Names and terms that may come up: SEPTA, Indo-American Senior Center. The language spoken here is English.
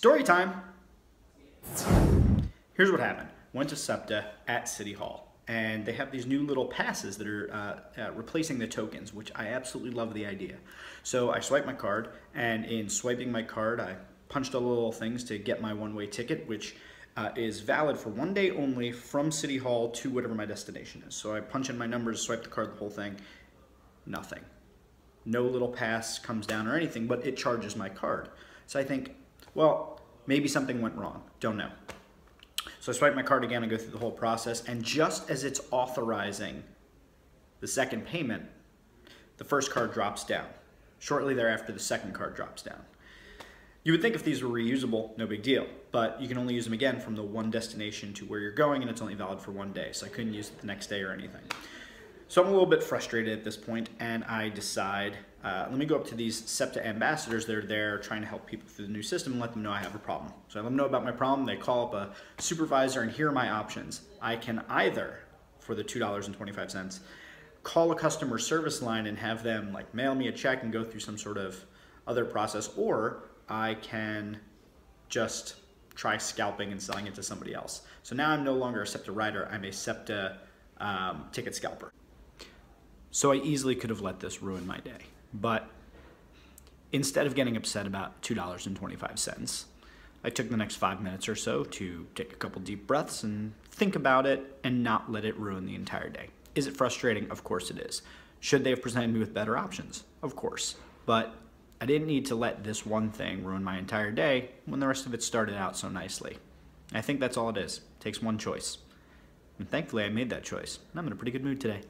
Story time. Here's what happened. Went to SEPTA at City Hall, and they have these new little passes that are replacing the tokens, which I absolutely love the idea. So I swiped my card, and in swiping my card, I punched all the little things to get my one-way ticket, which is valid for one day only from City Hall to whatever my destination is. So I punch in my numbers, swipe the card, the whole thing, nothing. No little pass comes down or anything, but it charges my card. So I think, well, maybe something went wrong, don't know. So I swipe my card again, I go through the whole process, and just as it's authorizing the second payment, the first card drops down. Shortly thereafter, the second card drops down. You would think if these were reusable, no big deal, but you can only use them again from the one destination to where you're going, and it's only valid for one day, so I couldn't use it the next day or anything. So I'm a little bit frustrated at this point, and I decide, let me go up to these SEPTA ambassadors that are there trying to help people through the new system and let them know I have a problem. So I let them know about my problem, they call up a supervisor, and here are my options. I can either, for the $2.25, call a customer service line and have them like mail me a check and go through some sort of other process, or I can just try scalping and selling it to somebody else. So now I'm no longer a SEPTA rider, I'm a SEPTA ticket scalper. So I easily could have let this ruin my day, but instead of getting upset about $2.25, I took the next 5 minutes or so to take a couple deep breaths and think about it and not let it ruin the entire day. Is it frustrating? Of course it is. Should they have presented me with better options? Of course. But I didn't need to let this one thing ruin my entire day when the rest of it started out so nicely. I think that's all it is. It takes one choice. And thankfully I made that choice. And I'm in a pretty good mood today.